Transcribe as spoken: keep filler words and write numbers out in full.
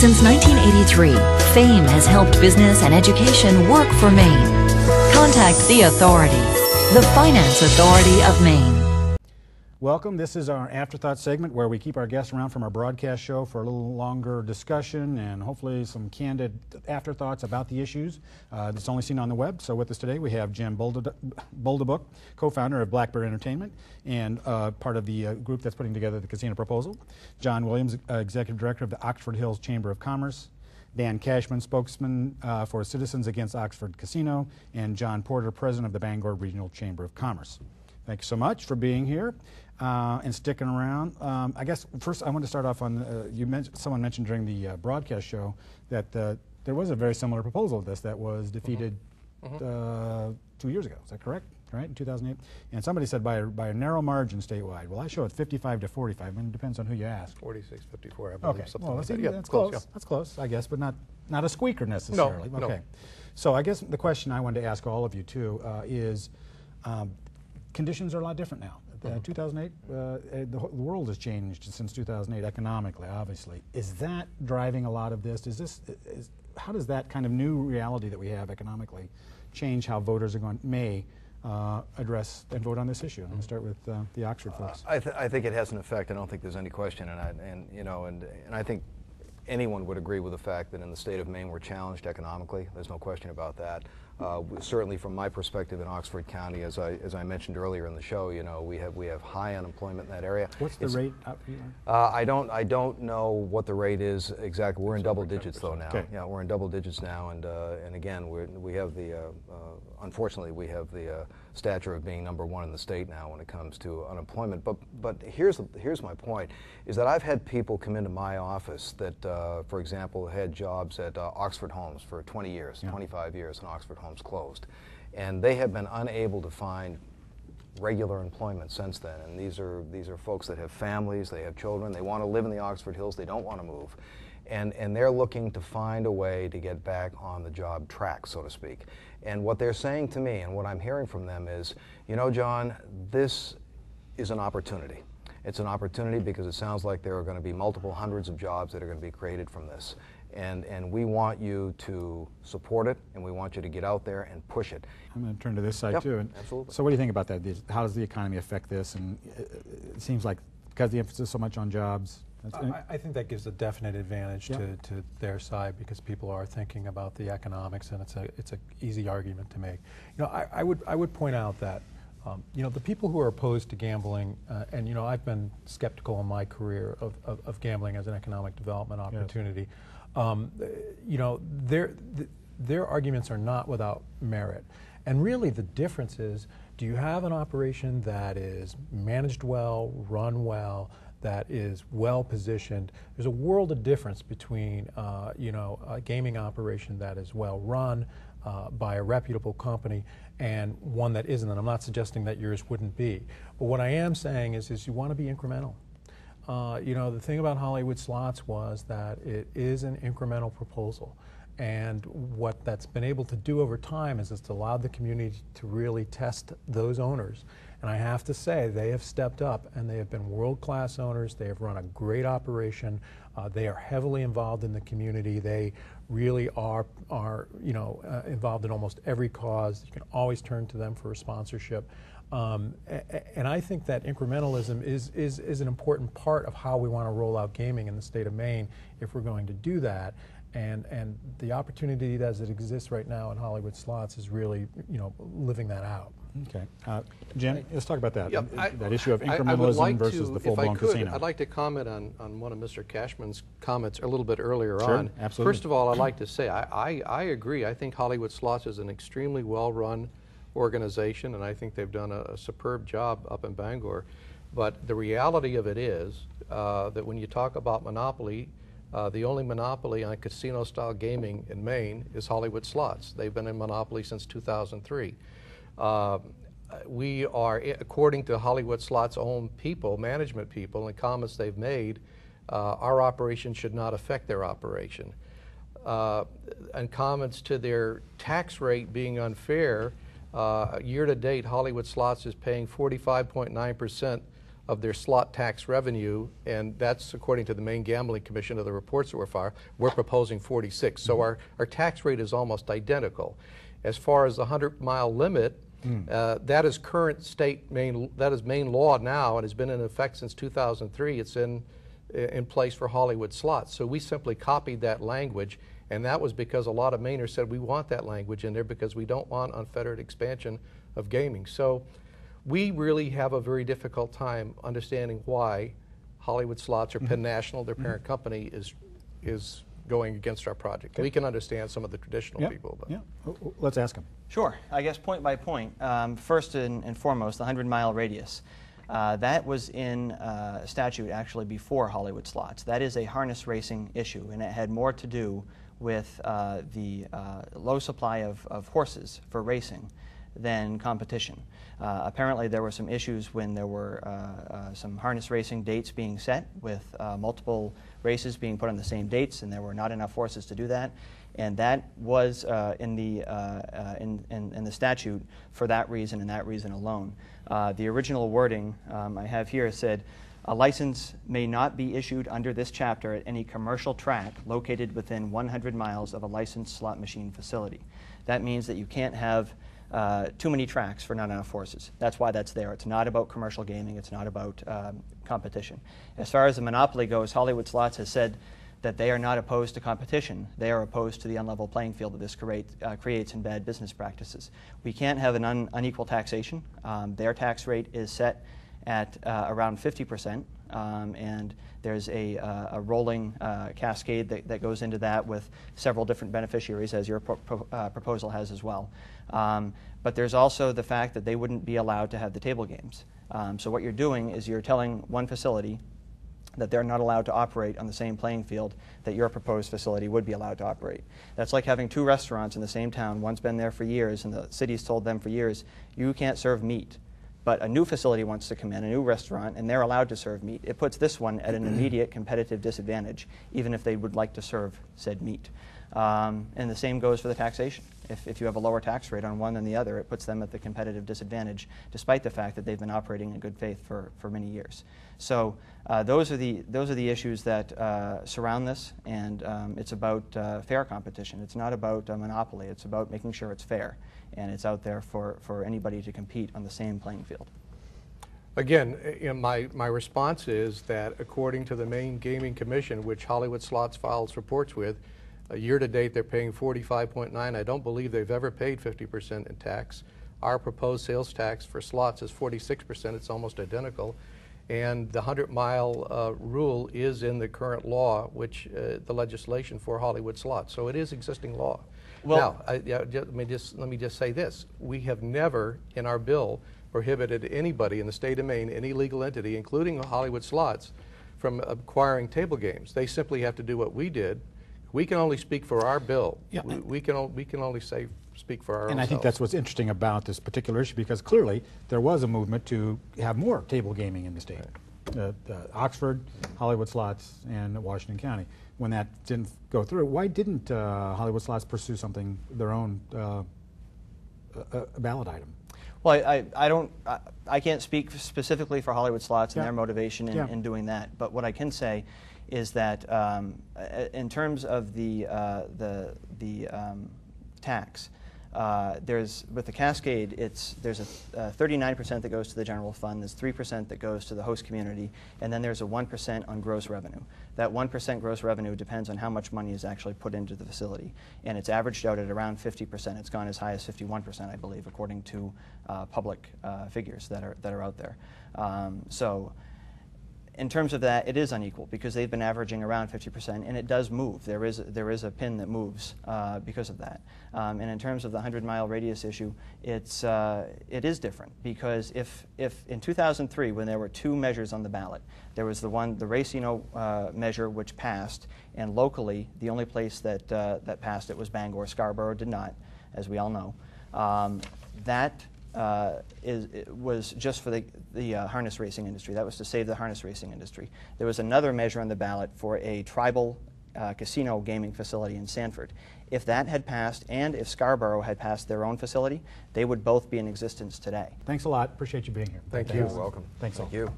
Since nineteen eighty-three, FAME has helped business and education work for Maine. Contact the authority, the Finance Authority of Maine. Welcome. This is our Afterthought segment where we keep our guests around from our broadcast show for a little longer discussion and hopefully some candid afterthoughts about the issues uh, that's only seen on the web. So with us today we have Jim Boldabook, co-founder of Black Bear Entertainment and uh, part of the uh, group that's putting together the casino proposal. John Williams, uh, executive director of the Oxford Hills Chamber of Commerce. Dan Cashman, spokesman uh, for Citizens Against Oxford Casino, and John Porter, president of the Bangor Regional Chamber of Commerce. Thanks so much for being here uh, and sticking around. Um, I guess first I want to start off on, uh, you mentioned, someone mentioned during the uh, broadcast show that uh, there was a very similar proposal to this that was defeated mm-hmm. uh, two years ago, is that correct? Right, in two thousand eight, and somebody said by a, by a narrow margin statewide. Well, I show it fifty-five to forty-five. I mean, it depends on who you ask. forty-six, fifty-four. I believe, okay, something well, like that. Yeah, that's close. close. Yeah. That's close, I guess, but not not a squeaker necessarily. No, okay. No. So I guess the question I wanted to ask all of you too uh, is, um, conditions are a lot different now. Uh, mm-hmm. two thousand eight, uh, the, the world has changed since two thousand eight economically, obviously. Is that driving a lot of this? Is this? Is, how does that kind of new reality that we have economically change how voters are going? May Uh, address and vote on this issue? I'm going to start with uh, the Oxford folks. Uh, I, th I think it has an effect. I don't think there's any question, and I, and you know, and and I think anyone would agree with the fact that in the state of Maine we're challenged economically. There's no question about that. Uh, certainly, from my perspective in Oxford County, as I as I mentioned earlier in the show, you know, we have we have high unemployment in that area. What's the it's, rate up here? Uh, I don't I don't know what the rate is exactly. We're in double digits though now. Okay. Yeah, we're in double digits now, and uh, and again we we have the uh, uh, unfortunately we have the uh, stature of being number one in the state now when it comes to unemployment. But but here's the, here's my point is that I've had people come into my office that, uh, for example, had jobs at uh, Oxford Homes for twenty years, yeah. twenty-five years in Oxford Homes. Closed, and they have been unable to find regular employment since then. And these are these are folks that have families, they have children, they want to live in the Oxford Hills, they don't want to move, and and they're looking to find a way to get back on the job track, so to speak. And what they're saying to me, and what I'm hearing from them is, you know, John, this is an opportunity. It's an opportunity because it sounds like there are going to be multiple hundreds of jobs that are going to be created from this. And, and we want you to support it, and we want you to get out there and push it. I'm going to turn to this side, yep, too. And absolutely. So what do you think about that? How does the economy affect this? And it seems like because the emphasis is so much on jobs. That's I, I think that gives a definite advantage, yep, to, to their side because people are thinking about the economics, and it's a it's an easy argument to make. You know, I, I would I would point out that um, you know, the people who are opposed to gambling, uh, and you know, I've been skeptical in my career of, of, of gambling as an economic development opportunity. Yes. Um, you know, their, their arguments are not without merit. And really the difference is, do you have an operation that is managed well, run well, that is well positioned? There's a world of difference between, uh, you know, a gaming operation that is well run uh, by a reputable company and one that isn't. And I'm not suggesting that yours wouldn't be. But what I am saying is, is you want to be incremental. Uh, you know, the thing about Hollywood Slots was that it is an incremental proposal, and what that's been able to do over time is it's allowed the community to really test those owners. And I have to say, they have stepped up, and they have been world-class owners. They have run a great operation. Uh, they are heavily involved in the community. They really are, are you know, uh, involved in almost every cause. You can always turn to them for a sponsorship. Um, and I think that incrementalism is, is, is an important part of how we want to roll out gaming in the state of Maine if we're going to do that. And, and the opportunity as it exists right now in Hollywood Slots is really, you know, living that out. Okay. Uh, Jim, let's talk about that, yeah, I, that issue of incrementalism like versus to, the full-blown casino. I'd like to comment on, on one of Mister Cashman's comments a little bit earlier sure, on. Absolutely. First of all, I'd like to say I, I, I agree. I think Hollywood Slots is an extremely well-run organization, and I think they've done a, a superb job up in Bangor. But the reality of it is uh, that when you talk about monopoly, uh, the only monopoly on casino-style gaming in Maine is Hollywood Slots. They've been in monopoly since two thousand three. Uh, we are, according to Hollywood Slots' own people, management people, and comments they've made, uh, our operation should not affect their operation. Uh, and comments to their tax rate being unfair, Uh, year to date, Hollywood Slots is paying forty-five point nine percent of their slot tax revenue, and that's according to the Maine Gambling Commission of the reports that were filed. We're proposing forty-six. So our, our tax rate is almost identical. As far as the hundred mile limit, Mm. Uh, that is current state Maine, that is Maine law now, and has been in effect since two thousand three. It's in, in place for Hollywood slots. So we simply copied that language, and that was because a lot of Mainers said we want that language in there because we don't want unfettered expansion of gaming. So we really have a very difficult time understanding why Hollywood slots or mm-hmm. Penn National, their parent mm-hmm. company, is, is going against our project. Okay. We can understand some of the traditional yeah. people. But. Yeah, let's ask them. Sure. I guess point by point. Um, first and, and foremost, the hundred mile radius. Uh, that was in uh, statute actually before Hollywood slots. That is a harness racing issue, and it had more to do with uh, the uh, low supply of, of horses for racing than competition. Uh, apparently there were some issues when there were uh, uh, some harness racing dates being set with uh, multiple races being put on the same dates, and there were not enough horses to do that, and that was uh, in the uh, uh, in, in, in the statute for that reason and that reason alone. Uh, the original wording um, I have here said, "A license may not be issued under this chapter at any commercial track located within one hundred miles of a licensed slot machine facility." That means that you can't have Uh, too many tracks for not enough horses. That's why that's there. It's not about commercial gaming. It's not about um, competition. As far as the monopoly goes, Hollywood Slots has said that they are not opposed to competition. They are opposed to the unlevel playing field that this create, uh, creates in bad business practices. We can't have an un unequal taxation. Um, their tax rate is set at uh, around fifty percent, um, and there's a, uh, a rolling uh, cascade that, that goes into that with several different beneficiaries, as your pro pro uh, proposal has as well. Um, but there's also the fact that they wouldn't be allowed to have the table games. Um, so what you're doing is you're telling one facility that they're not allowed to operate on the same playing field that your proposed facility would be allowed to operate. That's like having two restaurants in the same town. One's been there for years, and the city's told them for years, you can't serve meat. But a new facility wants to come in, a new restaurant, and they're allowed to serve meat. It puts this one at an immediate competitive disadvantage, even if they would like to serve said meat. Um, and the same goes for the taxation. If, if you have a lower tax rate on one than the other, it puts them at the competitive disadvantage, despite the fact that they've been operating in good faith for, for many years. So uh, those, are the, those are the issues that uh, surround this, and um, it's about uh, fair competition. It's not about a monopoly. It's about making sure it's fair, and it's out there for, for anybody to compete on the same playing field. Again, you know, my, my response is that according to the Maine Gaming Commission, which Hollywood Slots files reports with, year-to-date, they're paying forty-five point nine. I don't believe they've ever paid fifty percent in tax. Our proposed sales tax for slots is forty-six percent. It's almost identical. And the hundred mile uh, rule is in the current law, which uh, the legislation for Hollywood slots. So it is existing law. Well, now, I, I, just, let me just, let me just say this. We have never in our bill prohibited anybody in the state of Maine, any legal entity, including Hollywood slots, from acquiring table games. They simply have to do what we did. We can only speak for our bill. Yeah. We, we, can we can only say, speak for our own. And I think that's what's interesting about this particular issue, because clearly there was a movement to have more table gaming in the state. Right. Uh, uh, Oxford, Hollywood Slots, and Washington County. When that didn't go through, why didn't uh, Hollywood Slots pursue something, their own uh, uh, ballot item? Well, I, I, I don't, I, I can't speak specifically for Hollywood Slots and yeah. their motivation in, yeah. in doing that, but what I can say is that um, in terms of the uh, the the um, tax, uh, there's with the cascade, it's there's a thirty-nine percent that goes to the general fund, there's three percent that goes to the host community, and then there's a one percent on gross revenue. That one percent gross revenue depends on how much money is actually put into the facility, and it's averaged out at around fifty percent. It's gone as high as fifty-one percent, I believe, according to uh, public uh, figures that are that are out there. Um, so. In terms of that, it is unequal because they've been averaging around fifty percent, and it does move. There is there is a pin that moves uh, because of that. Um, and in terms of the hundred mile radius issue, it's uh, it is different because if if in two thousand three, when there were two measures on the ballot, there was the one the Racino uh, measure which passed, and locally the only place that uh, that passed it was Bangor. Scarborough did not, as we all know. Um, that. Uh, is, it was just for the, the uh, harness racing industry. That was to save the harness racing industry. There was another measure on the ballot for a tribal uh, casino gaming facility in Sanford. If that had passed, and if Scarborough had passed their own facility, they would both be in existence today. Thanks a lot. Appreciate you being here. Thank, Thank you. You're welcome. Thanks all. Thank you.